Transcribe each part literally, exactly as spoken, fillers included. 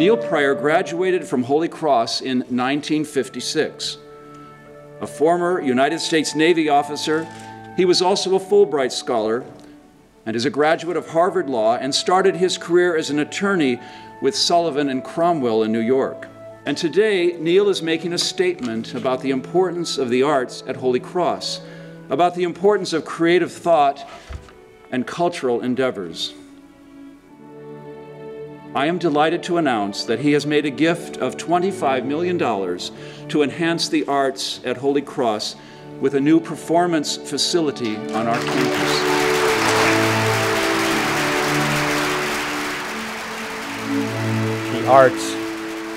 Neil Prior graduated from Holy Cross in nineteen fifty-six. A former United States Navy officer, he was also a Fulbright scholar and is a graduate of Harvard Law and started his career as an attorney with Sullivan and Cromwell in New York. And today, Neil is making a statement about the importance of the arts at Holy Cross, about the importance of creative thought and cultural endeavors. I am delighted to announce that he has made a gift of twenty-five million dollars to enhance the arts at Holy Cross with a new performance facility on our campus. The arts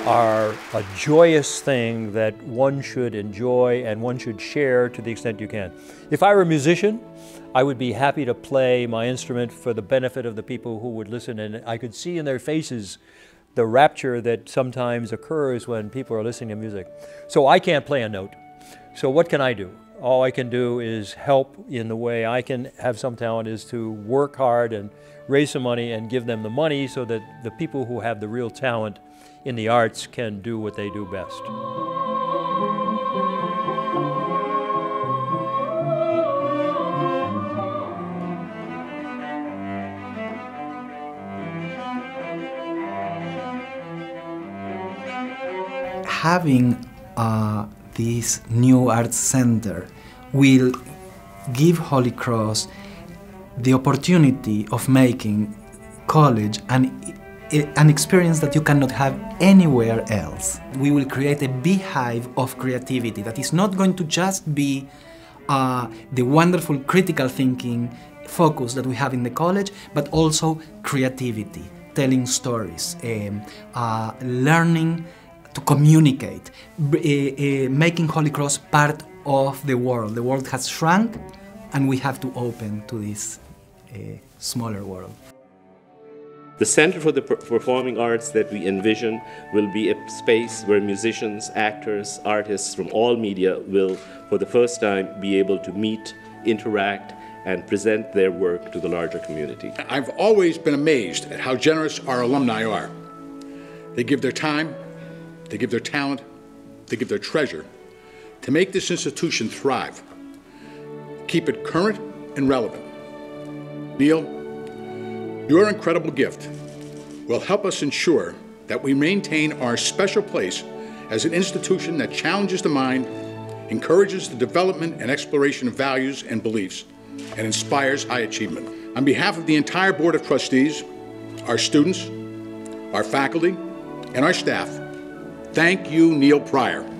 are a joyous thing that one should enjoy and one should share to the extent you can. If I were a musician, I would be happy to play my instrument for the benefit of the people who would listen, and I could see in their faces the rapture that sometimes occurs when people are listening to music. So I can't play a note. So what can I do? All I can do is help in the way I can have some talent is to work hard and raise some money and give them the money so that the people who have the real talent in the arts can do what they do best. Having uh, this new arts center will give Holy Cross the opportunity of making college an, an experience that you cannot have anywhere else. We will create a beehive of creativity that is not going to just be uh, the wonderful critical thinking focus that we have in the college, but also creativity, telling stories, um, uh, learning to communicate, uh, uh, making Holy Cross part of the world. The world has shrunk, and we have to open to this uh, smaller world. The Center for the Performing Arts that we envision will be a space where musicians, actors, artists from all media will, for the first time, be able to meet, interact, and present their work to the larger community. I've always been amazed at how generous our alumni are. They give their time, they give their talent, they give their treasure to make this institution thrive. Keep it current and relevant. Neil, your incredible gift will help us ensure that we maintain our special place as an institution that challenges the mind, encourages the development and exploration of values and beliefs, and inspires high achievement. On behalf of the entire Board of Trustees, our students, our faculty, and our staff, thank you, Neil Prior.